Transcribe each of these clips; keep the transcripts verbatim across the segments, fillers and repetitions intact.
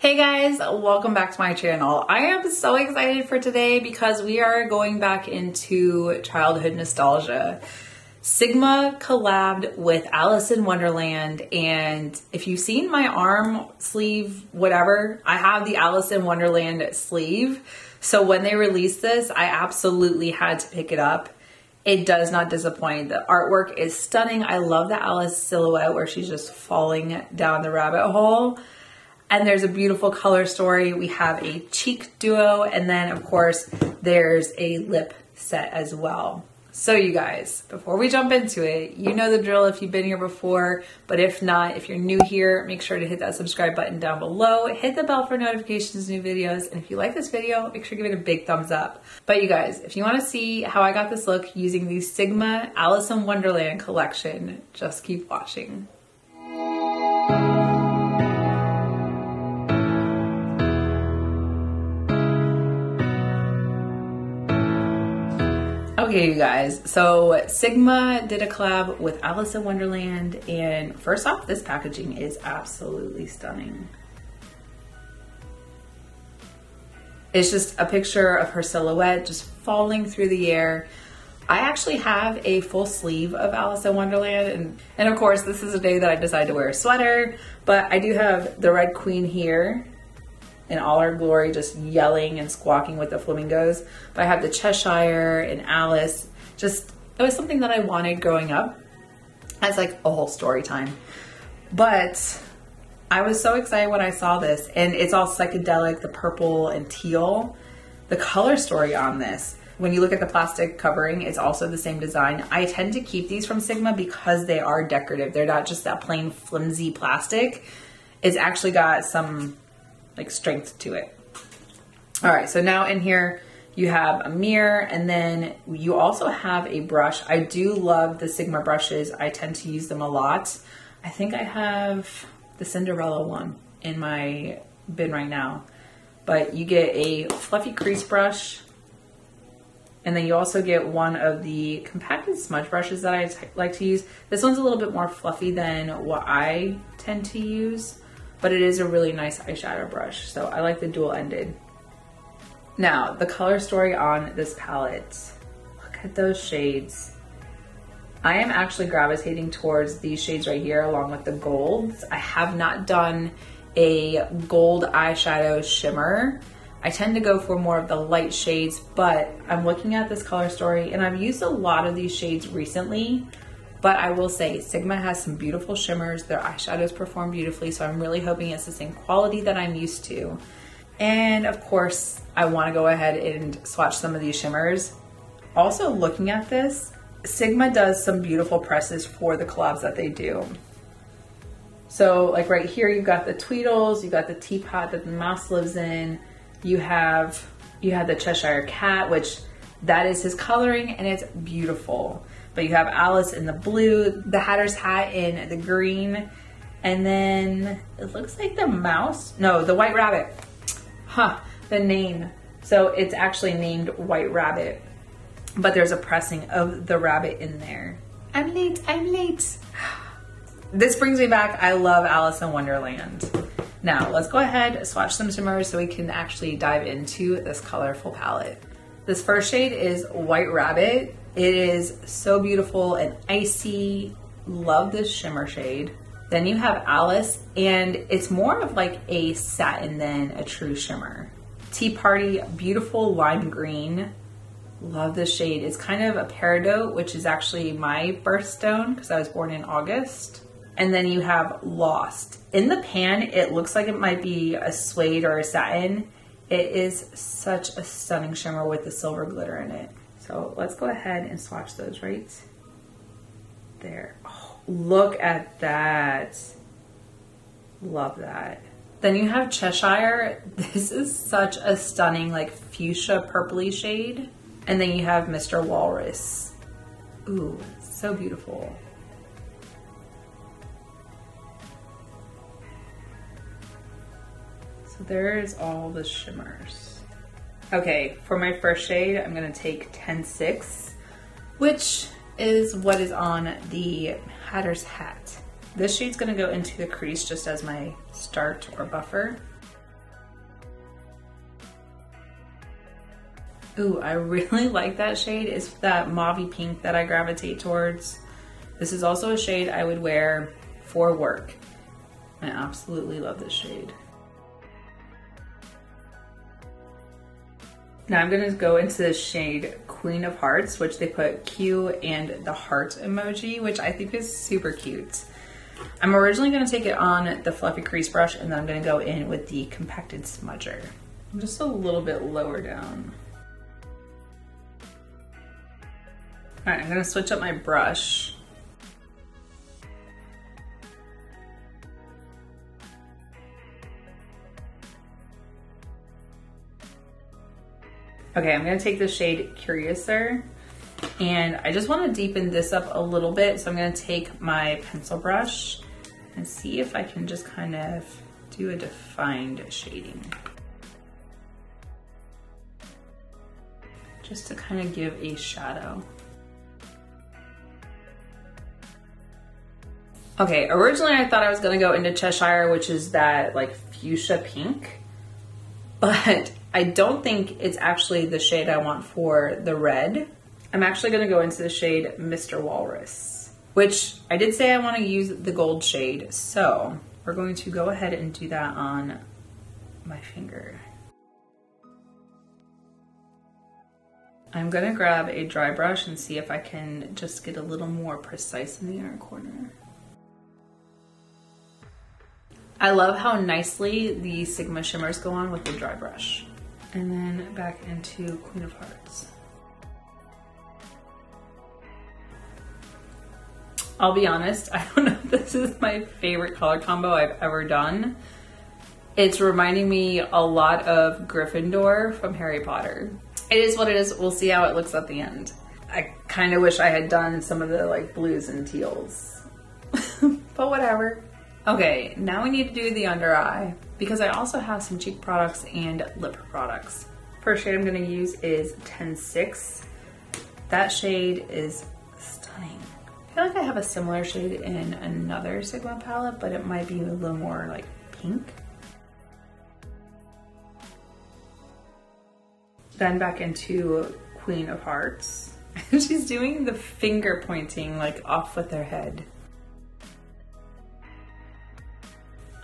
Hey guys, welcome back to my channel. I am so excited for today because we are going back into childhood nostalgia. Sigma collabed with Alice in Wonderland, and if you've seen my arm sleeve, whatever, I have the Alice in Wonderland sleeve. So when they released this, I absolutely had to pick it up. It does not disappoint. The artwork is stunning. I love the Alice silhouette where she's just falling down the rabbit hole. And there's a beautiful color story. We have a cheek duo, and then of course there's a lip set as well. So you guys, before we jump into it, you know the drill if you've been here before, but if not, if you're new here, make sure to hit that subscribe button down below, hit the bell for notifications, new videos, and if you like this video, make sure to give it a big thumbs up. But you guys, if you want to see how I got this look using the Sigma Alice in Wonderland collection, just keep watching. Okay, you guys, so Sigma did a collab with Alice in Wonderland, and first off, this packaging is absolutely stunning. It's just a picture of her silhouette just falling through the air. I actually have a full sleeve of Alice in Wonderland, and, and of course, this is a day that I decided to wear a sweater, but I do have the Red Queen here in all our glory, just yelling and squawking with the flamingos. But I have the Cheshire and Alice. Just, it was something that I wanted growing up. That's like a whole story time. But I was so excited when I saw this, and it's all psychedelic, the purple and teal. The color story on this, when you look at the plastic covering, it's also the same design. I tend to keep these from Sigma because they are decorative. They're not just that plain flimsy plastic. It's actually got some like strength to it. All right, so now in here you have a mirror, and then you also have a brush. I do love the Sigma brushes. I tend to use them a lot. I think I have the Cinderella one in my bin right now, but you get a fluffy crease brush, and then you also get one of the compacted smudge brushes that I like to use. This one's a little bit more fluffy than what I tend to use, but it is a really nice eyeshadow brush. So I like the dual ended. Now, the color story on this palette. Look at those shades. I am actually gravitating towards these shades right here along with the golds. I have not done a gold eyeshadow shimmer. I tend to go for more of the light shades, but I'm looking at this color story, and I've used a lot of these shades recently. But I will say, Sigma has some beautiful shimmers. Their eyeshadows perform beautifully, so I'm really hoping it's the same quality that I'm used to. And of course, I wanna go ahead and swatch some of these shimmers. Also looking at this, Sigma does some beautiful presses for the collabs that they do. So like right here, you've got the Tweedles, you've got the teapot that the mouse lives in, you have, you have the Cheshire Cat, which that is his coloring, and it's beautiful. But you have Alice in the blue, the Hatter's Hat in the green, and then it looks like the mouse, no, the White Rabbit, huh, the name. So it's actually named White Rabbit, but there's a pressing of the rabbit in there. I'm late, I'm late. This brings me back, I love Alice in Wonderland. Now, let's go ahead, swatch some shimmers so we can actually dive into this colorful palette. This first shade is White Rabbit. It is so beautiful and icy. Love this shimmer shade. Then you have Alice, and it's more of like a satin than a true shimmer. Tea Party, beautiful lime green. Love this shade. It's kind of a peridot, which is actually my birthstone because I was born in August. And then you have Lost. In the pan, it looks like it might be a suede or a satin. It is such a stunning shimmer with the silver glitter in it. So let's go ahead and swatch those right there. Oh, look at that. Love that. Then you have Cheshire. This is such a stunning like fuchsia purpley shade. And then you have Mister Walrus. Ooh, so beautiful. So there's all the shimmers. Okay, for my first shade, I'm gonna take ten six, which is what is on the Hatter's Hat. This shade's gonna go into the crease just as my start or buffer. Ooh, I really like that shade. It's that mauvey pink that I gravitate towards. This is also a shade I would wear for work. I absolutely love this shade. Now I'm gonna go into the shade Queen of Hearts, which they put Q and the heart emoji, which I think is super cute. I'm originally gonna take it on the fluffy crease brush, and then I'm gonna go in with the compacted smudger. I'm just a little bit lower down. All right, I'm gonna switch up my brush. Okay, I'm gonna take the shade Curiouser, and I just wanna deepen this up a little bit, so I'm gonna take my pencil brush and see if I can just kind of do a defined shading. Just to kind of give a shadow. Okay, originally I thought I was gonna go into Cheshire, which is that like fuchsia pink, but I don't think it's actually the shade I want for the red. I'm actually gonna go into the shade Mister Walrus, which I did say I wanna use the gold shade, so we're going to go ahead and do that on my finger. I'm gonna grab a dry brush and see if I can just get a little more precise in the inner corner. I love how nicely the Sigma shimmers go on with the dry brush. And then back into Queen of Hearts. I'll be honest, I don't know if this is my favorite color combo I've ever done. It's reminding me a lot of Gryffindor from Harry Potter. It is what it is. We'll see how it looks at the end. I kind of wish I had done some of the like blues and teals, but whatever. Okay, now we need to do the under eye because I also have some cheek products and lip products. First shade I'm gonna use is ten six. That shade is stunning. I feel like I have a similar shade in another Sigma palette, but it might be a little more like pink. Then back into Queen of Hearts. She's doing the finger pointing like off with her head.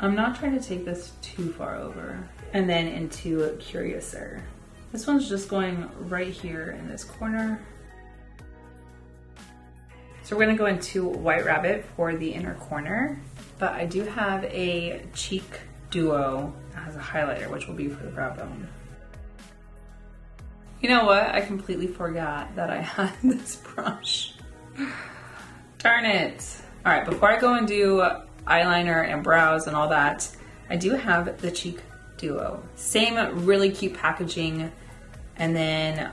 I'm not trying to take this too far over. And then into Curiouser. This one's just going right here in this corner. So we're gonna go into White Rabbit for the inner corner, but I do have a cheek duo as a highlighter, which will be for the brow bone. You know what? I completely forgot that I had this brush. Darn it. All right, before I go and do eyeliner and brows and all that, I do have the Cheek Duo. Same really cute packaging. And then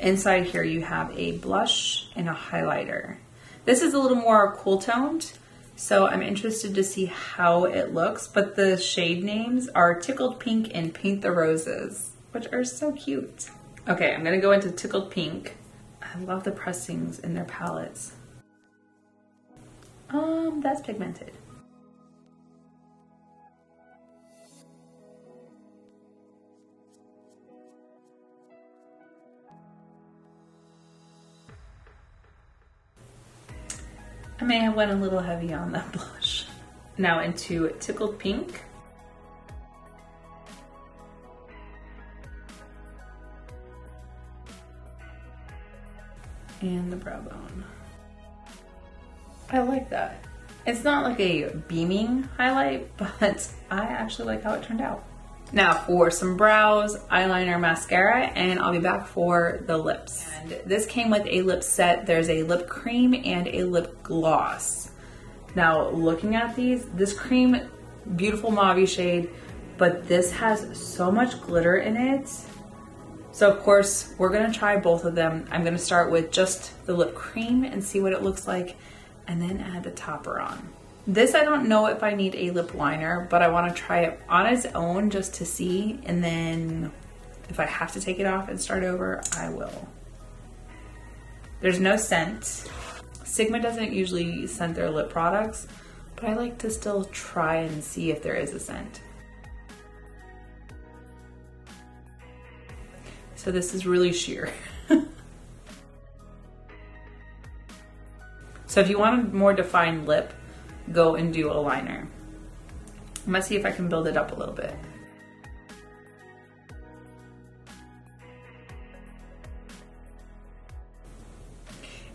inside here you have a blush and a highlighter. This is a little more cool toned, so I'm interested to see how it looks, but the shade names are Tickled Pink and Paint the Roses, which are so cute. Okay, I'm gonna go into Tickled Pink. I love the pressings in their palettes. Um, that's pigmented. I may have went a little heavy on that blush. Now into Tickled Pink. And the brow bone. I like that. It's not like a beaming highlight, but I actually like how it turned out. Now for some brows, eyeliner, mascara, and I'll be back for the lips. And this came with a lip set. There's a lip cream and a lip gloss. Now looking at these, this cream, beautiful mauvey shade, but this has so much glitter in it. So of course, we're gonna try both of them. I'm gonna start with just the lip cream and see what it looks like, and then add the topper on. This, I don't know if I need a lip liner, but I wanna try it on its own just to see, and then if I have to take it off and start over, I will. There's no scent. Sigma doesn't usually scent their lip products, but I like to still try and see if there is a scent. So this is really sheer. So if you want a more defined lip, go and do a liner. I'm gonna see if I can build it up a little bit.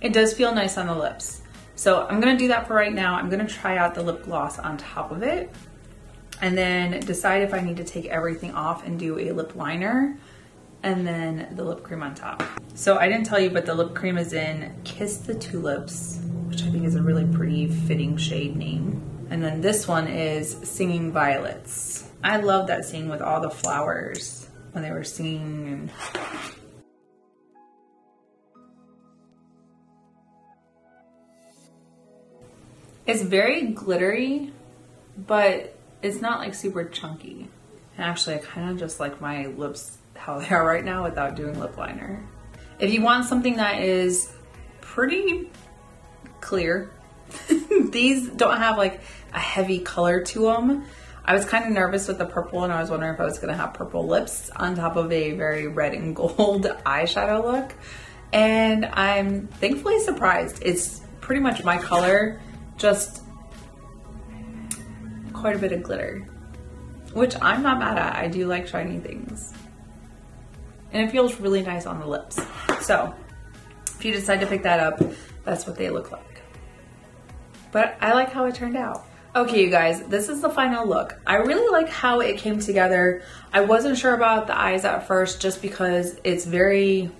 It does feel nice on the lips. So I'm gonna do that for right now. I'm gonna try out the lip gloss on top of it and then decide if I need to take everything off and do a lip liner and then the lip cream on top. So I didn't tell you, but the lip cream is in Kiss the Tulips, which I think is a really pretty fitting shade name. And then this one is Singing Violets. I love that scene with all the flowers when they were singing. And it's very glittery, but it's not like super chunky. And actually, I kind of just like my lips how they are right now without doing lip liner. If you want something that is pretty clear, these don't have like a heavy color to them. I was kind of nervous with the purple and I was wondering if I was gonna have purple lips on top of a very red and gold eyeshadow look. And I'm thankfully surprised. It's pretty much my color, just quite a bit of glitter, which I'm not mad at. I do like shiny things. And it feels really nice on the lips. So if you decide to pick that up, that's what they look like. But I like how it turned out. Okay, you guys, this is the final look. I really like how it came together. I wasn't sure about the eyes at first just because it's very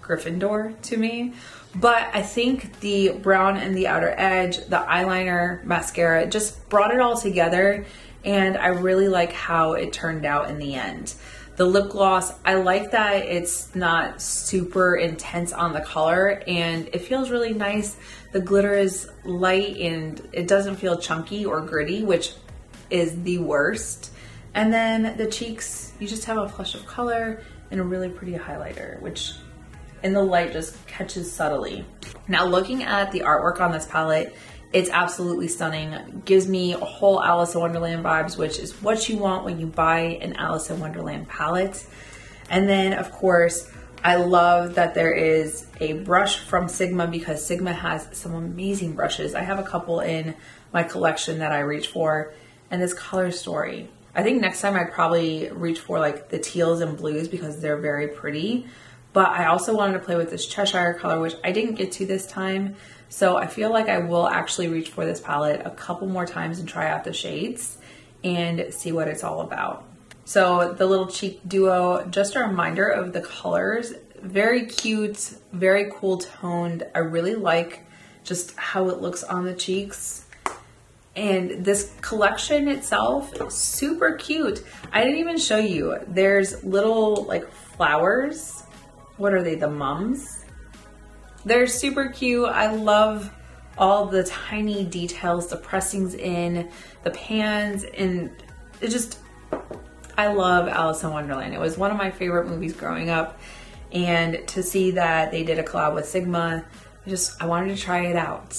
Gryffindor to me. But I think the brown and the outer edge, the eyeliner, mascara, just brought it all together. And I really like how it turned out in the end. The lip gloss, I like that it's not super intense on the color and it feels really nice. The glitter is light and it doesn't feel chunky or gritty, which is the worst. And then the cheeks, you just have a flush of color and a really pretty highlighter, which in the light just catches subtly. Now looking at the artwork on this palette, it's absolutely stunning. Gives me a whole Alice in Wonderland vibes, which is what you want when you buy an Alice in Wonderland palette. And then of course, I love that there is a brush from Sigma because Sigma has some amazing brushes. I have a couple in my collection that I reach for, and this Color Story. I think next time I'd probably reach for like the teals and blues because they're very pretty. But I also wanted to play with this Cheshire color, which I didn't get to this time. So I feel like I will actually reach for this palette a couple more times and try out the shades and see what it's all about. So the little cheek duo, just a reminder of the colors, very cute, very cool toned. I really like just how it looks on the cheeks. And this collection itself is super cute. I didn't even show you. There's little like flowers. What are they, the mums? They're super cute. I love all the tiny details, the pressings in, the pans, and it just, I love Alice in Wonderland. It was one of my favorite movies growing up, and to see that they did a collab with Sigma, I just, I wanted to try it out.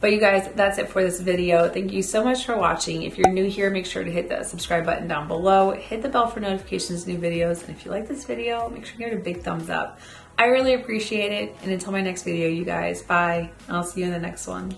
But you guys, that's it for this video. Thank you so much for watching. If you're new here, make sure to hit that subscribe button down below. Hit the bell for notifications, new videos. And if you like this video, make sure you give it a big thumbs up. I really appreciate it. And until my next video, you guys, bye. And I'll see you in the next one.